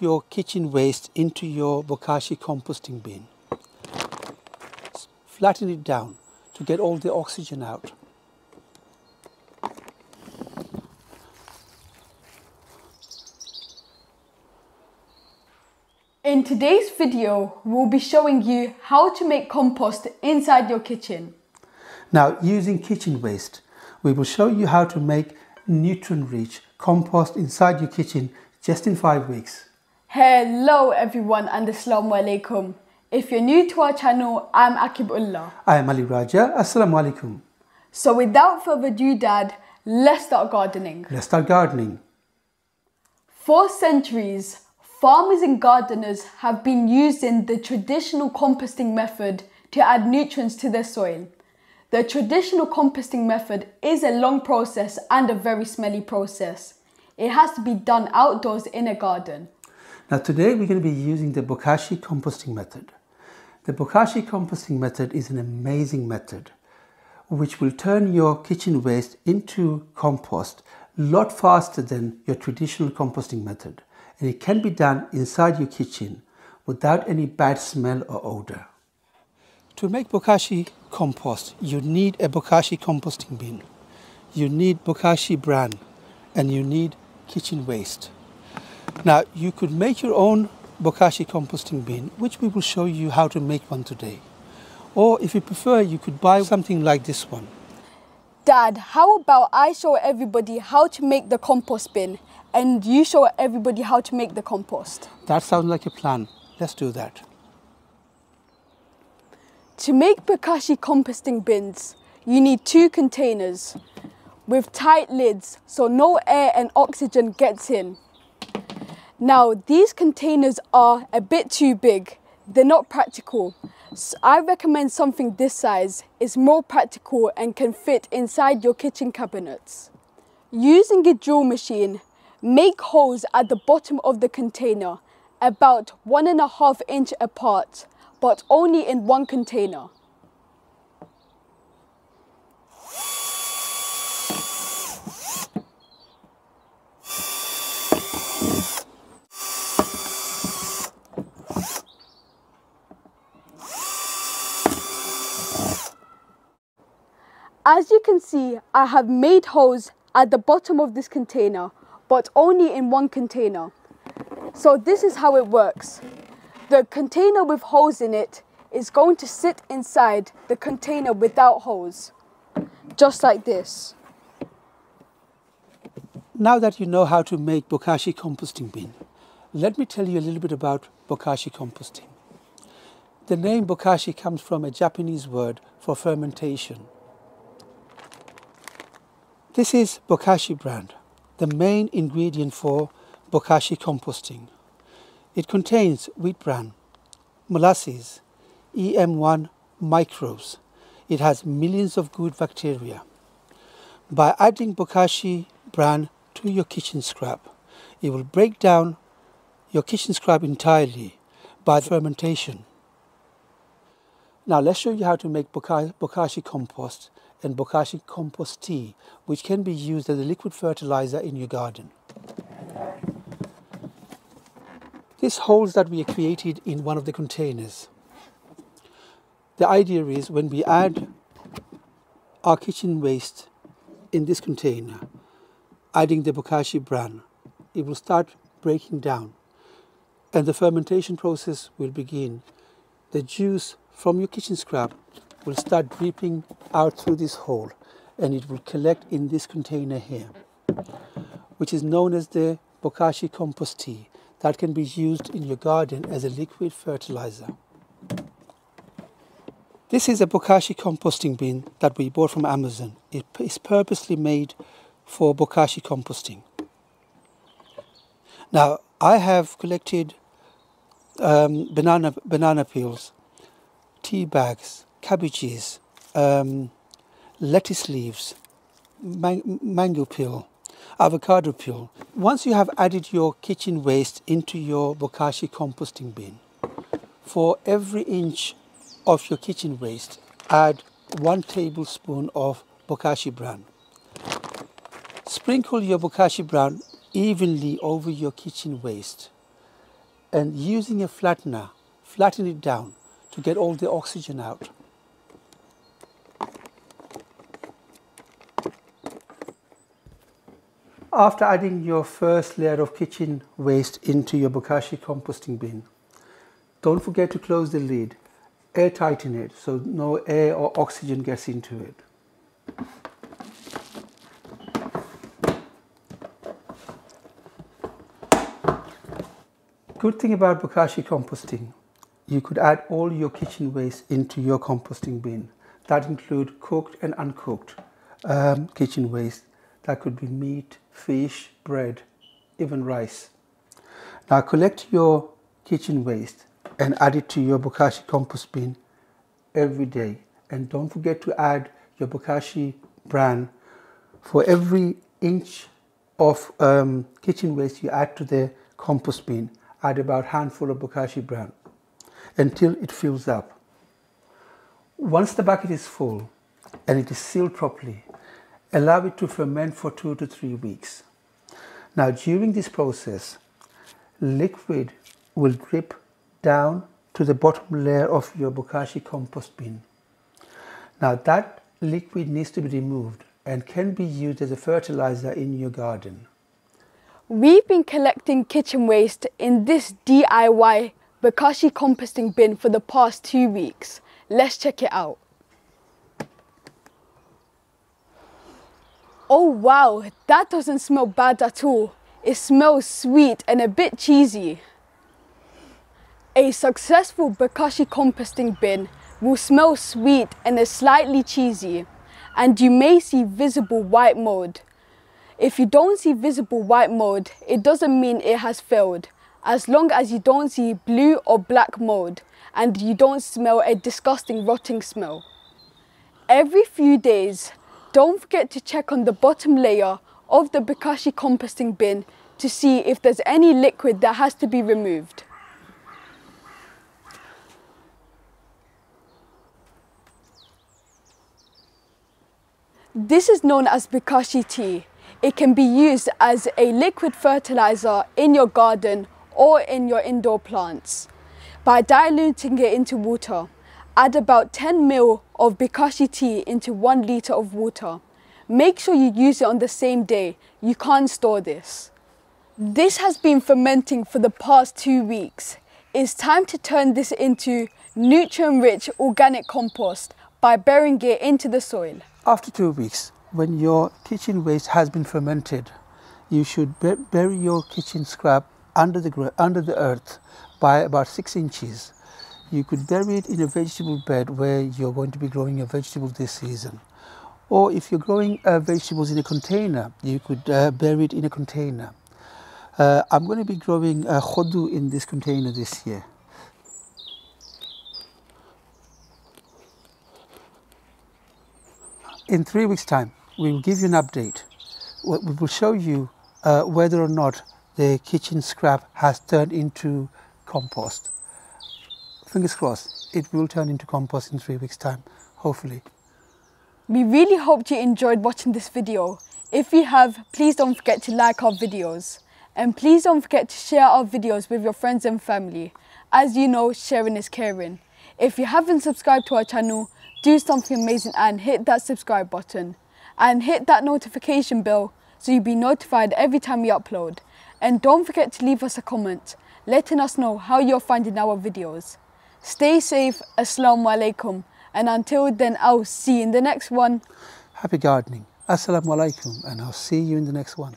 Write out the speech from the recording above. your kitchen waste into your Bokashi composting bin. Flatten it down to get all the oxygen out. In today's video, we'll be showing you how to make compost inside your kitchen. Now, using kitchen waste, we will show you how to make nutrient-rich compost inside your kitchen just in 5 weeks. Hello everyone and Assalamu Alaikum. If you're new to our channel, I'm Akib Ullah. I am Ali Raja. Assalamu Alaikum. So without further ado, Dad, let's start gardening. Let's start gardening. For centuries, farmers and gardeners have been using the traditional composting method to add nutrients to their soil. The traditional composting method is a long process and a very smelly process. It has to be done outdoors in a garden. Now today we're going to be using the Bokashi composting method. The Bokashi composting method is an amazing method which will turn your kitchen waste into compost a lot faster than your traditional composting method. And it can be done inside your kitchen without any bad smell or odor. To make Bokashi compost, you need a Bokashi composting bin, you need Bokashi bran, and you need kitchen waste. Now, you could make your own Bokashi composting bin, which we will show you how to make one today. Or if you prefer, you could buy something like this one. Dad, how about I show everybody how to make the compost bin? And you show everybody how to make the compost. That sounds like a plan. Let's do that. To make Bokashi composting bins, you need 2 containers with tight lids so no air and oxygen gets in. Now, these containers are a bit too big. They're not practical. So I recommend something this size. It's more practical and can fit inside your kitchen cabinets. Using a drill machine, make holes at the bottom of the container, about 1.5 inches apart, but only in 1 container. As you can see, I have made holes at the bottom of this container, but only in 1 container. So this is how it works. The container with holes in it is going to sit inside the container without holes, just like this. Now that you know how to make Bokashi composting bin, let me tell you a little bit about Bokashi composting. The name Bokashi comes from a Japanese word for fermentation. This is Bokashi bran, the main ingredient for Bokashi composting. It contains wheat bran, molasses, EM1 microbes. It has millions of good bacteria. By adding Bokashi bran to your kitchen scrap, it will break down your kitchen scrap entirely by fermentation. Now let's show you how to make Bokashi compost and Bokashi compost tea, which can be used as a liquid fertilizer in your garden. These holes that we created in one of the containers. The idea is when we add our kitchen waste in this container, adding the Bokashi bran, it will start breaking down and the fermentation process will begin. The juice from your kitchen scrap will start dripping out through this hole and it will collect in this container here, which is known as the Bokashi compost tea that can be used in your garden as a liquid fertilizer. This is a Bokashi composting bin that we bought from Amazon. It is purposely made for Bokashi composting. Now I have collected banana peels, tea bags, cabbages, lettuce leaves, mango peel, avocado peel. Once you have added your kitchen waste into your Bokashi composting bin, for every inch of your kitchen waste, add 1 tablespoon of Bokashi bran. Sprinkle your Bokashi bran evenly over your kitchen waste and using a flattener, flatten it down to get all the oxygen out. After adding your first layer of kitchen waste into your bokashi composting bin, don't forget to close the lid, air tighten it so no air or oxygen gets into it. Good thing about bokashi composting, you could add all your kitchen waste into your composting bin. That include cooked and uncooked kitchen waste. That could be meat, fish, bread, even rice. Now collect your kitchen waste and add it to your bokashi compost bin every day. And don't forget to add your bokashi bran. For every inch of kitchen waste you add to the compost bin, add about a handful of bokashi bran until it fills up. Once the bucket is full and it is sealed properly, allow it to ferment for 2 to 3 weeks. Now during this process, liquid will drip down to the bottom layer of your bokashi compost bin. Now that liquid needs to be removed and can be used as a fertilizer in your garden. We've been collecting kitchen waste in this DIY bokashi composting bin for the past 2 weeks. Let's check it out. Oh wow, that doesn't smell bad at all. It smells sweet and a bit cheesy. A successful bokashi composting bin will smell sweet and is slightly cheesy, and you may see visible white mold. If you don't see visible white mold, it doesn't mean it has failed, as long as you don't see blue or black mold and you don't smell a disgusting rotting smell. Every few days, don't forget to check on the bottom layer of the bokashi composting bin to see if there's any liquid that has to be removed. This is known as bokashi tea. It can be used as a liquid fertilizer in your garden or in your indoor plants. By diluting it into water, add about 10 ml of bokashi tea into 1 litre of water. Make sure you use it on the same day. You can't store this. This has been fermenting for the past 2 weeks. It's time to turn this into nutrient-rich organic compost by burying it into the soil. After 2 weeks, when your kitchen waste has been fermented, you should bury your kitchen scrap under the earth by about 6 inches. You could bury it in a vegetable bed where you're going to be growing your vegetables this season. Or if you're growing vegetables in a container, you could bury it in a container. I'm going to be growing khodu in this container this year. In 3 weeks' time, we will give you an update. We will show you whether or not the kitchen scrap has turned into compost. Fingers crossed, it will turn into compost in 3 weeks' time, hopefully. We really hope you enjoyed watching this video. If you have, please don't forget to like our videos. And please don't forget to share our videos with your friends and family. As you know, sharing is caring. If you haven't subscribed to our channel, do something amazing and hit that subscribe button. And hit that notification bell so you'll be notified every time we upload. And don't forget to leave us a comment, letting us know how you're finding our videos. Stay safe, Assalamu Alaikum. And until then, I'll see you in the next one. Happy gardening. Assalamu Alaikum. And I'll see you in the next one.